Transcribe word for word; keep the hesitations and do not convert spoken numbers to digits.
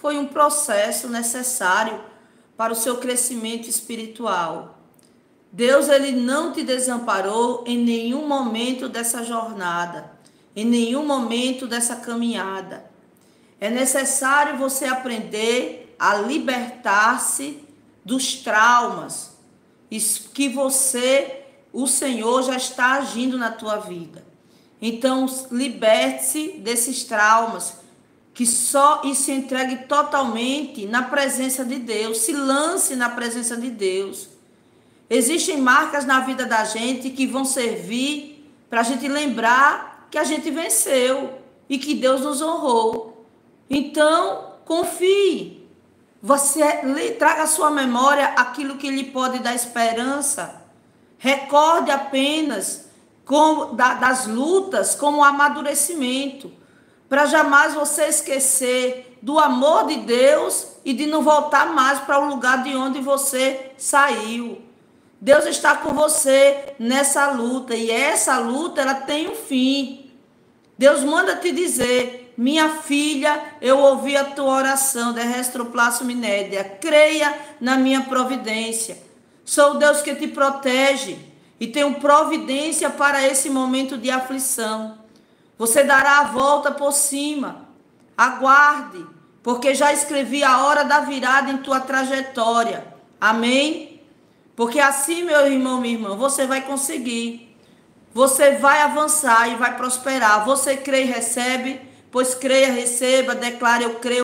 foi um processo necessário para o seu crescimento espiritual. Deus, ele não te desamparou em nenhum momento dessa jornada, em nenhum momento dessa caminhada. É necessário você aprender a libertar-se dos traumas que você, o Senhor, já está agindo na tua vida. Então, liberte-se desses traumas, que só e se entregue totalmente na presença de Deus, se lance na presença de Deus. Existem marcas na vida da gente que vão servir para a gente lembrar que a gente venceu e que Deus nos honrou. Então, confie. Você traga à sua memória aquilo que lhe pode dar esperança. Recorde apenas como, da, das lutas como amadurecimento, para jamais você esquecer do amor de Deus e de não voltar mais para o lugar de onde você saiu. Deus está com você nessa luta, e essa luta, ela tem um fim. Deus manda te dizer: minha filha, eu ouvi a tua oração, de restroplasma minédia, creia na minha providência. Sou o Deus que te protege e tenho providência para esse momento de aflição. Você dará a volta por cima. Aguarde, porque já escrevi a hora da virada em tua trajetória. Amém? Porque assim, meu irmão, minha irmã, você vai conseguir. Você vai avançar e vai prosperar. Você crê e recebe, pois creia, receba, declare eu creio.